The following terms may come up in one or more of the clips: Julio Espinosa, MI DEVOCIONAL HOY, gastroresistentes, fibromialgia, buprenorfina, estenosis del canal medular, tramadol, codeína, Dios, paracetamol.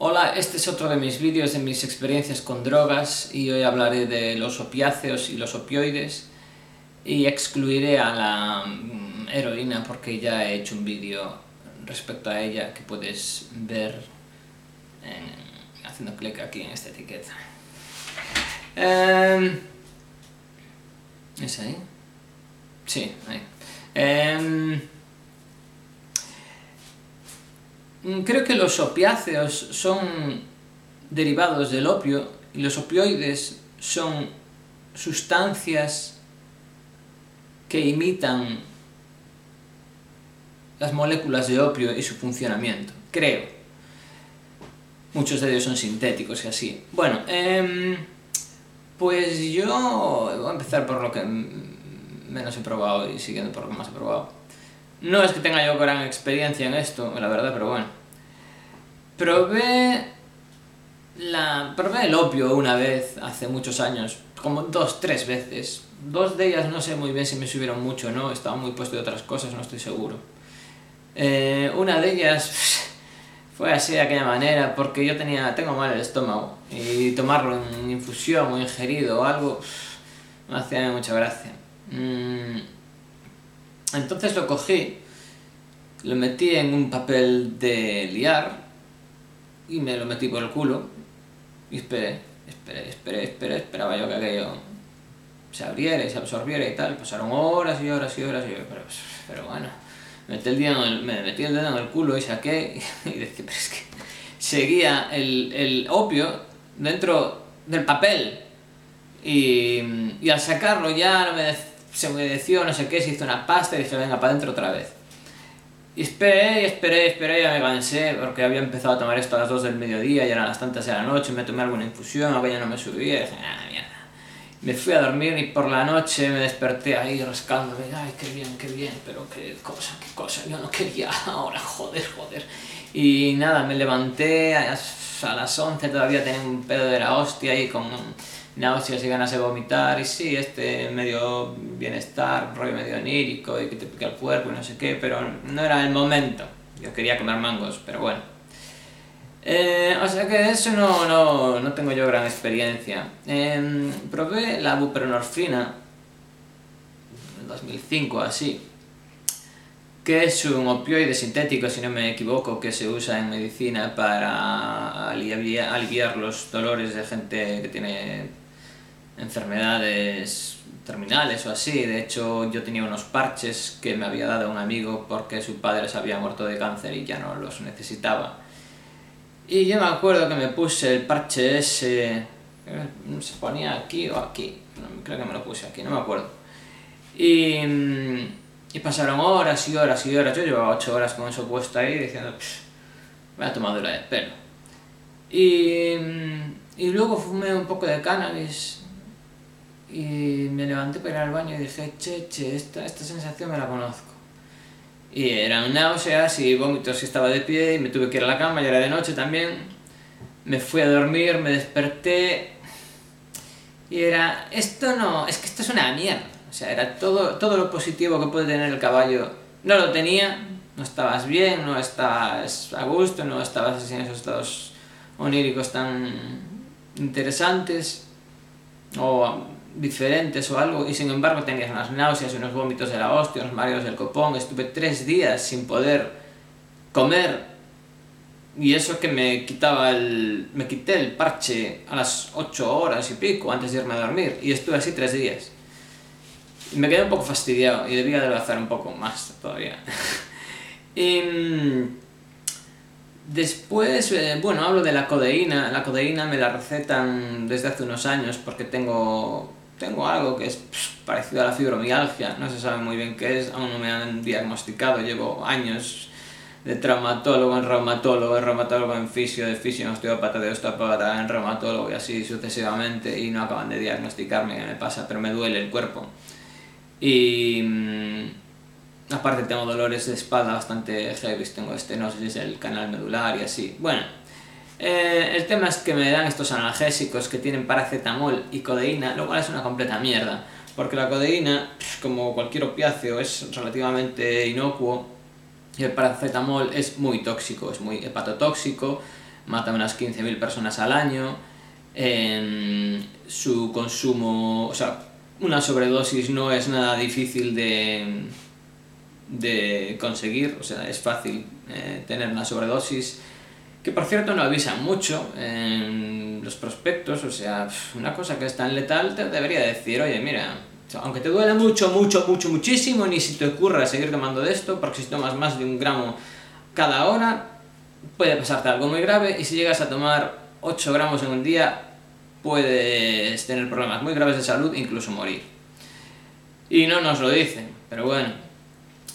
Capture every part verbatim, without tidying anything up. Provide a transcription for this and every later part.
Hola, este es otro de mis vídeos de mis experiencias con drogas y hoy hablaré de los opiáceos y los opioides y excluiré a la heroína porque ya he hecho un vídeo respecto a ella que puedes ver en, haciendo clic aquí en esta etiqueta. Eh, ¿Es ahí? Sí, ahí. Eh, Creo que los opiáceos son derivados del opio y los opioides son sustancias que imitan las moléculas de opio y su funcionamiento, creo. Muchos de ellos son sintéticos y así. Bueno, eh, pues yo voy a empezar por lo que menos he probado y siguiendo por lo que más he probado. No es que tenga yo gran experiencia en esto, la verdad, pero bueno. Probé, la, probé el opio una vez, hace muchos años, como dos, tres veces. Dos de ellas no sé muy bien si me subieron mucho o no, estaba muy puesto de otras cosas, no estoy seguro. Eh, una de ellas fue así de aquella manera, porque yo tenía tengo mal el estómago, y tomarlo en infusión o ingerido o algo, me hacía mucha gracia. Mm. Entonces lo cogí, lo metí en un papel de liar y me lo metí por el culo y esperé, esperé, esperé, esperé, esperaba yo que aquello se abriera y se absorbiera y tal. Pasaron horas y horas y horas y yo, pero, pero bueno, metí el dedo en el, me metí el dedo en el culo y saqué y, y dije, pero es que seguía el, el opio dentro del papel y, y al sacarlo ya no me decía, se humedeció, no sé qué, se hizo una pasta y dije, venga, para adentro otra vez. Y esperé, y esperé, y esperé, ya me cansé, porque había empezado a tomar esto a las dos del mediodía, ya eran las tantas de la noche, me tomé alguna infusión, aquella no me subía, y dije, ah, mierda. Me fui a dormir y por la noche me desperté ahí rascándome, ay, qué bien, qué bien, pero qué cosa, qué cosa, yo no quería ahora, joder, joder. Y nada, me levanté a las, a las once, todavía tenía un pedo de la hostia ahí con náuseas y ganas de vomitar, y sí, este medio bienestar, rollo medio onírico, y que te pica el cuerpo y no sé qué, pero no era el momento. Yo quería comer mangos, pero bueno. Eh, o sea que de eso no, no, no tengo yo gran experiencia. Eh, probé la buprenorfina, en dos mil cinco así, que es un opioide sintético, si no me equivoco, que se usa en medicina para aliviar, aliviar los dolores de gente que tiene enfermedades terminales o así. De hecho, yo tenía unos parches que me había dado un amigo porque su padre se había muerto de cáncer y ya no los necesitaba. Y yo me acuerdo que me puse el parche ese, se ponía aquí o aquí, creo que me lo puse aquí, no me acuerdo. Y, y pasaron horas y horas y horas, yo llevaba ocho horas con eso puesto ahí diciendo, me ha tomado la de pelo. Y, y luego fumé un poco de cannabis. Y me levanté para ir al baño y dije, che, che, esta, esta sensación me la conozco. Y eran náuseas y vómitos, y estaba de pie y me tuve que ir a la cama, ya era de noche también. Me fui a dormir, me desperté y era, esto no, es que esto es una mierda. O sea, era todo, todo lo positivo que puede tener el caballo, no lo tenía, no estabas bien, no estabas a gusto, no estabas en esos estados oníricos tan interesantes o diferentes o algo, y sin embargo tenías unas náuseas, unos vómitos de la hostia, unos mareos del copón. Estuve tres días sin poder comer, y eso que me quitaba el... me quité el parche a las ocho horas y pico antes de irme a dormir, y estuve así tres días. Y me quedé un poco fastidiado, y debía adelgazar un poco más todavía. Y después, eh, bueno, hablo de la codeína. La codeína me la recetan desde hace unos años porque tengo... Tengo algo que es pff, parecido a la fibromialgia, no se sabe muy bien qué es, aún no me han diagnosticado, llevo años de traumatólogo en reumatólogo, de reumatólogo en fisio, de fisio en osteópata, de osteópata en reumatólogo y así sucesivamente, y no acaban de diagnosticarme qué me pasa, pero me duele el cuerpo. Y mmm, aparte tengo dolores de espalda bastante heavy, tengo estenosis del canal medular y así, bueno. Eh, el tema es que me dan estos analgésicos que tienen paracetamol y codeína, lo cual es una completa mierda, porque la codeína, como cualquier opiáceo, es relativamente inocuo y el paracetamol es muy tóxico, es muy hepatotóxico, mata a unas quince mil personas al año, eh, su consumo, o sea, una sobredosis no es nada difícil de, de conseguir, o sea, es fácil eh, tener una sobredosis, que por cierto no avisa mucho en los prospectos, o sea, una cosa que es tan letal te debería decir, oye, mira, aunque te duela mucho, mucho, mucho, muchísimo, ni si te ocurra seguir tomando de esto, porque si tomas más de un gramo cada hora, puede pasarte algo muy grave, y si llegas a tomar ocho gramos en un día, puedes tener problemas muy graves de salud, incluso morir. Y no nos lo dicen, pero bueno.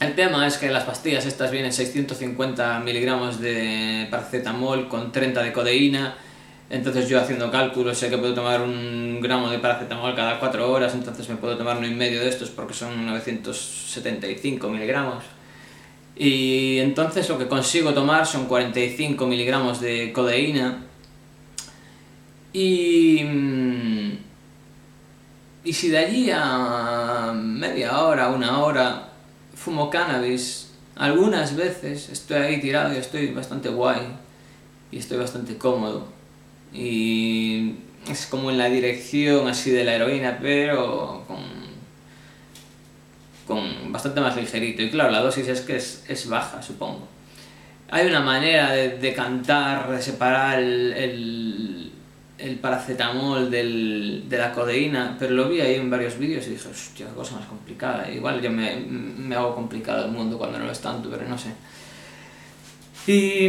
El tema es que las pastillas estas vienen seiscientos cincuenta miligramos de paracetamol con treinta de codeína, entonces yo haciendo cálculos sé que puedo tomar un gramo de paracetamol cada cuatro horas, entonces me puedo tomar uno y medio de estos porque son novecientos setenta y cinco miligramos. Y entonces lo que consigo tomar son cuarenta y cinco miligramos de codeína. Y, y si de allí a media hora, una hora, fumo cannabis, algunas veces estoy ahí tirado y estoy bastante guay, y estoy bastante cómodo, y es como en la dirección así de la heroína, pero con, con bastante más ligerito, y claro, la dosis es que es, es baja, supongo. Hay una manera de decantar, de separar el... el el paracetamol del, de la codeína, pero lo vi ahí en varios vídeos y dije, hostia, qué cosa más complicada. Igual yo me, me hago complicado el mundo cuando no lo es tanto, pero no sé. Y,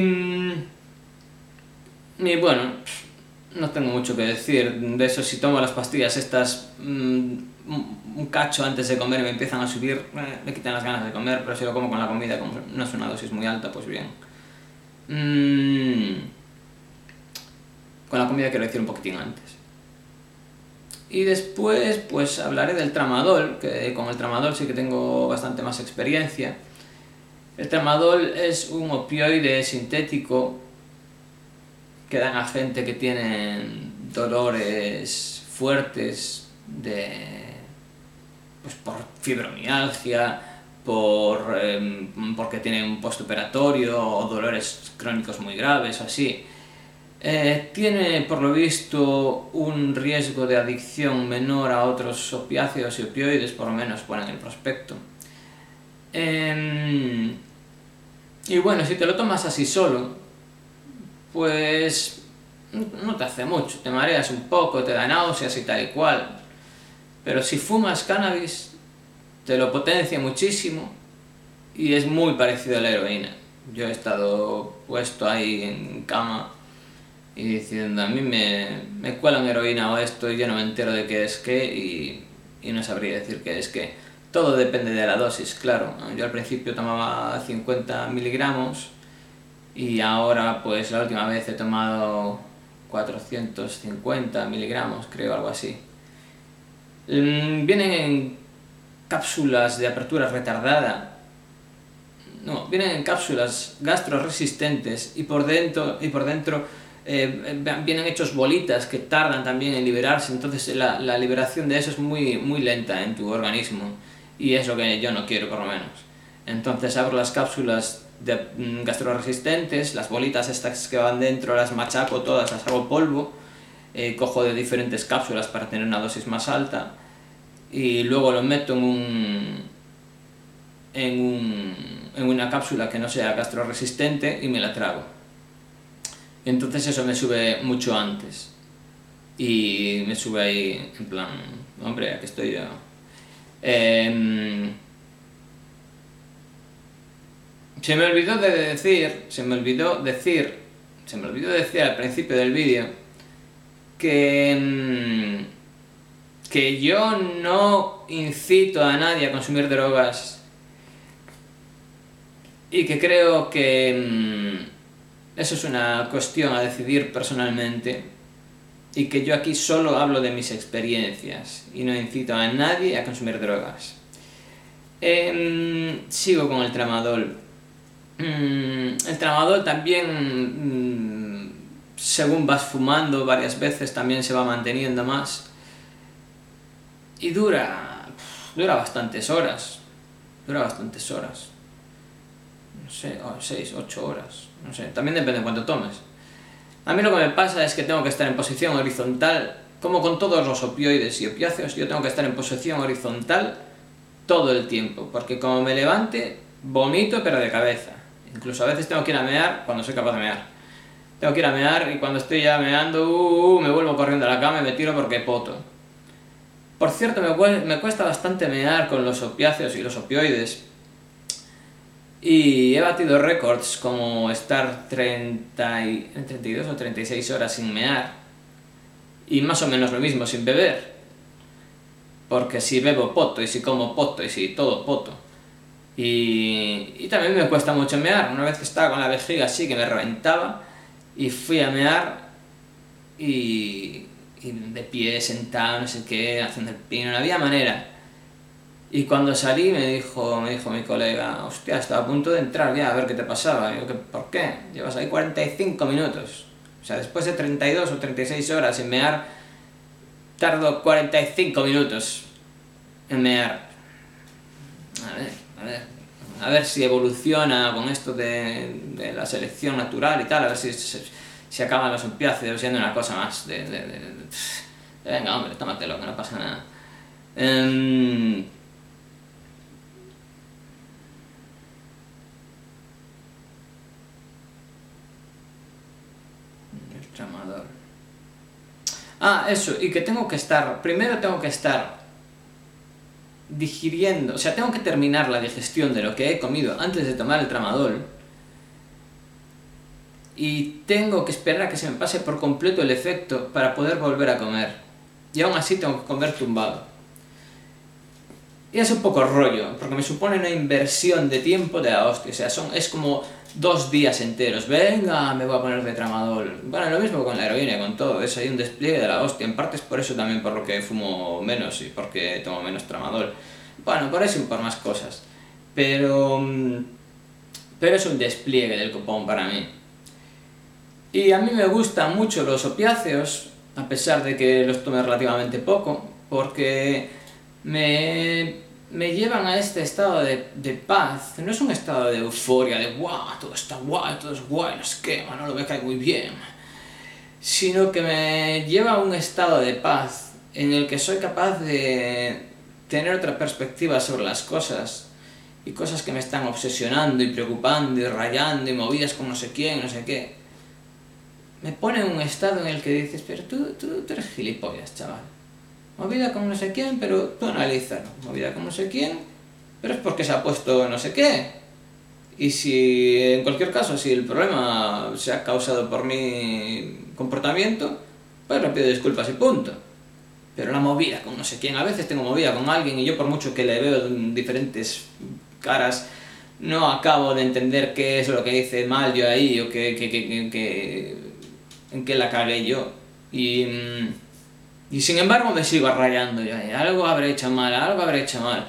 y bueno, no tengo mucho que decir. De eso, si tomo las pastillas estas un cacho antes de comer y me empiezan a subir, me quitan las ganas de comer, pero si lo como con la comida, como no es una dosis muy alta, pues bien. Mmm... Con la comida quiero decir un poquitín antes. Y después pues hablaré del tramadol, que con el tramadol sí que tengo bastante más experiencia. El tramadol es un opioide sintético que dan a gente que tiene dolores fuertes de, pues, por fibromialgia, por, eh, porque tienen un postoperatorio o dolores crónicos muy graves o así. Eh, tiene por lo visto un riesgo de adicción menor a otros opiáceos y opioides, por lo menos ponen el prospecto. Eh, y bueno, si te lo tomas así solo, pues no te hace mucho, te mareas un poco, te da náuseas y tal y cual. Pero si fumas cannabis, te lo potencia muchísimo y es muy parecido a la heroína. Yo he estado puesto ahí en cama y diciendo, a mí me, me cuelan heroína o esto y yo no me entero de qué es qué, y, y no sabría decir qué es qué. Todo depende de la dosis, claro. Yo al principio tomaba cincuenta miligramos y ahora pues la última vez he tomado cuatrocientos cincuenta miligramos, creo, algo así. Vienen en cápsulas de apertura retardada. No, vienen en cápsulas gastroresistentes y por dentro... Y por dentro Eh, vienen hechos bolitas que tardan también en liberarse, entonces la, la liberación de eso es muy, muy lenta en tu organismo y es lo que yo no quiero, por lo menos. Entonces abro las cápsulas de gastroresistentes, las bolitas estas que van dentro las machaco todas, las hago polvo, eh, cojo de diferentes cápsulas para tener una dosis más alta y luego lo meto en un, en un, en una cápsula que no sea gastroresistente y me la trago. Entonces eso me sube mucho antes y me sube ahí en plan, hombre, aquí estoy yo. Eh, se me olvidó de decir, se me olvidó decir, se me olvidó decir al principio del vídeo que, que yo no incito a nadie a consumir drogas y que creo que... eso es una cuestión a decidir personalmente y que yo aquí solo hablo de mis experiencias y no incito a nadie a consumir drogas. Eh, sigo con el tramadol. El tramadol también, según vas fumando varias veces, también se va manteniendo más y dura, dura bastantes horas, dura bastantes horas. No sé, seis, ocho horas, no sé, también depende de cuánto tomes. A mí lo que me pasa es que tengo que estar en posición horizontal, como con todos los opioides y opiáceos, yo tengo que estar en posición horizontal todo el tiempo, porque como me levante, vomito pero de cabeza. Incluso a veces tengo que ir a mear cuando soy capaz de mear. Tengo que ir a mear y cuando estoy ya meando, uh, uh, me vuelvo corriendo a la cama y me tiro porque poto. Por cierto, me cuesta bastante mear con los opiáceos y los opioides. Y he batido récords como estar treinta y, treinta y dos o treinta y seis horas sin mear. Y más o menos lo mismo sin beber. Porque si bebo poto, y si como poto, y si todo poto. Y, y también me cuesta mucho mear. Una vez que estaba con la vejiga así que me reventaba, y fui a mear, y, y de pie, sentado, no sé qué, haciendo el pino, no había manera. Y cuando salí me dijo, me dijo mi colega, hostia, estaba a punto de entrar ya, a ver qué te pasaba. Y yo, ¿por qué? Llevas ahí cuarenta y cinco minutos. O sea, después de treinta y dos o treinta y seis horas en mear, tardo cuarenta y cinco minutos en mear. A ver, a ver, a ver si evoluciona con esto de, de la selección natural y tal, a ver si se si, si acaban los opiáceos siendo una cosa más de, de, de, de, de... Venga, hombre, tómatelo, que no pasa nada. Um, Tramadol. Ah, eso, y que tengo que estar, primero tengo que estar digiriendo, o sea, tengo que terminar la digestión de lo que he comido antes de tomar el tramadol. Y tengo que esperar a que se me pase por completo el efecto para poder volver a comer. Y aún así tengo que comer tumbado. Y es un poco rollo, porque me supone una inversión de tiempo de la hostia, o sea, son, es como dos días enteros, venga, me voy a poner de tramadol. Bueno, lo mismo con la heroína, con todo, es ahí un despliegue de la hostia, en parte es por eso también por lo que fumo menos y porque tomo menos tramadol. Bueno, por eso y por más cosas, pero, pero es un despliegue del copón para mí. Y a mí me gustan mucho los opiáceos, a pesar de que los tome relativamente poco, porque Me, me llevan a este estado de, de paz. No es un estado de euforia, de guau, wow, todo está guay, todo es guay, no sé qué, no lo cae muy bien, sino que me lleva a un estado de paz en el que soy capaz de tener otra perspectiva sobre las cosas y cosas que me están obsesionando y preocupando y rayando y movidas con no sé quién, no sé qué. Me pone en un estado en el que dices, pero tú, tú, tú eres gilipollas, chaval. Movida con no sé quién, pero tú analízalo. Movida con no sé quién, pero es porque se ha puesto no sé qué. Y si, en cualquier caso, si el problema se ha causado por mi comportamiento, pues le pido disculpas y punto. Pero la movida con no sé quién, a veces tengo movida con alguien y yo por mucho que le veo diferentes caras, no acabo de entender qué es lo que hice mal yo ahí, o que, que, que, que, que, en qué la cagué yo. Y... Mmm, Y sin embargo me sigo rayando ya, algo habré hecho mal, algo habré hecho mal.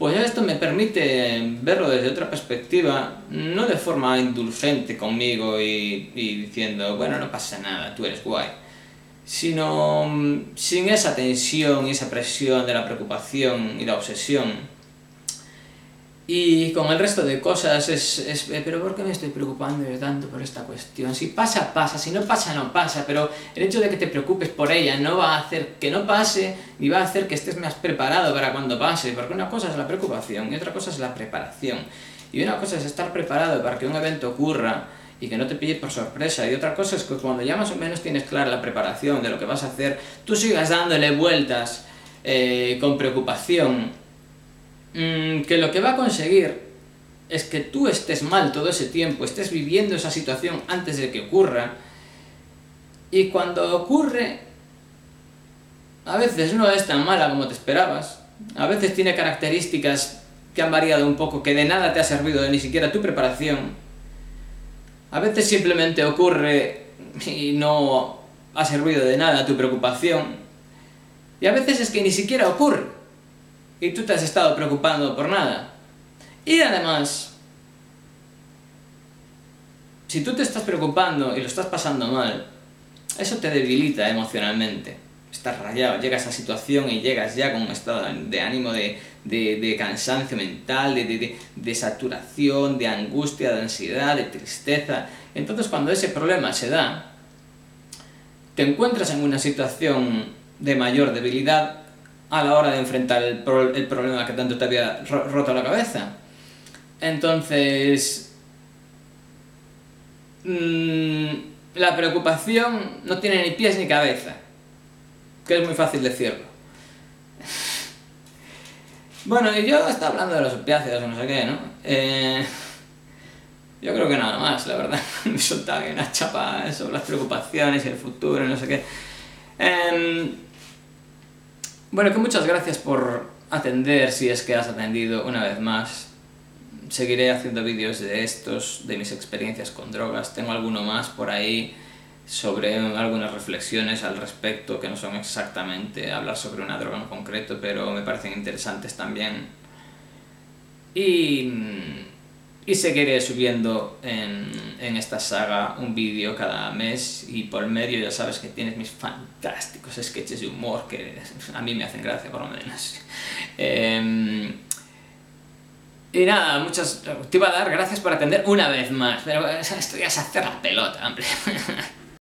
Pues esto me permite verlo desde otra perspectiva, no de forma indulgente conmigo y, y diciendo, bueno, no pasa nada, tú eres guay. Sino sin esa tensión y esa presión de la preocupación y la obsesión. Y con el resto de cosas es, es, pero ¿por qué me estoy preocupando tanto por esta cuestión? Si pasa, pasa, si no pasa, no pasa, pero el hecho de que te preocupes por ella no va a hacer que no pase, ni va a hacer que estés más preparado para cuando pase, porque una cosa es la preocupación y otra cosa es la preparación. Y una cosa es estar preparado para que un evento ocurra y que no te pille por sorpresa, y otra cosa es que cuando ya más o menos tienes clara la preparación de lo que vas a hacer, tú sigas dándole vueltas eh, con preocupación, que lo que va a conseguir es que tú estés mal todo ese tiempo, estés viviendo esa situación antes de que ocurra, y cuando ocurre a veces no es tan mala como te esperabas, a veces tiene características que han variado un poco, que de nada te ha servido ni siquiera tu preparación, a veces simplemente ocurre y no ha servido de nada tu preocupación, y a veces es que ni siquiera ocurre y tú te has estado preocupando por nada. Y además, si tú te estás preocupando y lo estás pasando mal, eso te debilita emocionalmente. Estás rayado, llegas a esa situación y llegas ya con un estado de ánimo de, de, de cansancio mental, de, de, de, de saturación, de angustia, de ansiedad, de tristeza. Entonces cuando ese problema se da, te encuentras en una situación de mayor debilidad a la hora de enfrentar el, pro el problema que tanto te había ro roto la cabeza. Entonces, mmm, la preocupación no tiene ni pies ni cabeza, que es muy fácil decirlo. Bueno, y yo estaba hablando de los opiáceos o no sé qué, ¿no? Eh, yo creo que nada más, la verdad. Me soltaba una chapa sobre las preocupaciones y el futuro, no sé qué. Eh, bueno, que muchas gracias por atender, si es que has atendido una vez más. Seguiré haciendo vídeos de estos, de mis experiencias con drogas. Tengo alguno más por ahí sobre algunas reflexiones al respecto, que no son exactamente hablar sobre una droga en concreto, pero me parecen interesantes también. Y, y seguiré subiendo en, en esta saga un vídeo cada mes, y por medio ya sabes que tienes mis fantásticos sketches de humor que a mí me hacen gracia, por lo menos. Eh, Y nada, muchas... te iba a dar gracias por atender una vez más, pero esto ya es hacer la pelota, hombre.